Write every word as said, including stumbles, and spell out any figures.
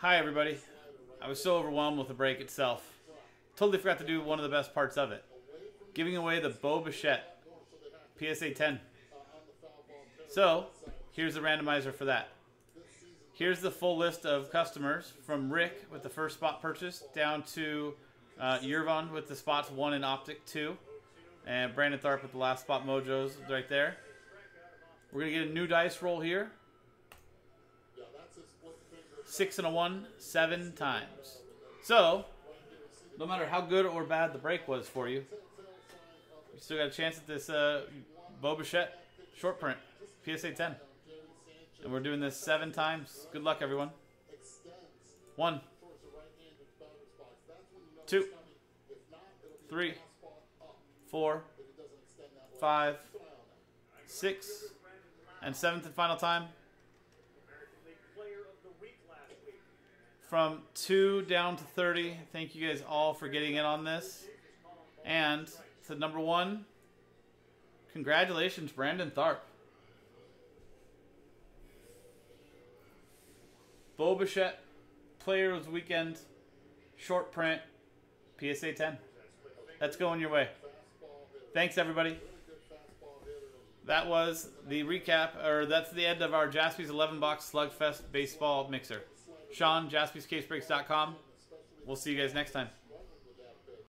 Hi everybody. I was so overwhelmed with the break itself. Totally forgot to do one of the best parts of it. Giving away the Beau Bichette P S A ten. So, here's the randomizer for that. Here's the full list of customers from Rick with the first spot purchase down to uh, Yervon with the spots one and Optic two. And Brandon Tharp with the last spot mojos right there. We're going to get a new dice roll here. Six and a one, seven times. So, no matter how good or bad the break was for you, you still got a chance at this uh, Beau Bichette short print, P S A ten. And we're doing this seven times. Good luck, everyone. One. Two. Three. Four. Five. Six. And seventh and final time. From two down to thirty. Thank you guys all for getting in on this. And to number one, congratulations, Brandon Tharp. Beau Bichette, Players Weekend, short print, P S A ten. That's going your way. Thanks, everybody. That was the recap, or that's the end of our Jaspys eleven box Slugfest Baseball Mixer. Sean, Jaspys Case Breaks dot com. We'll see you guys next time.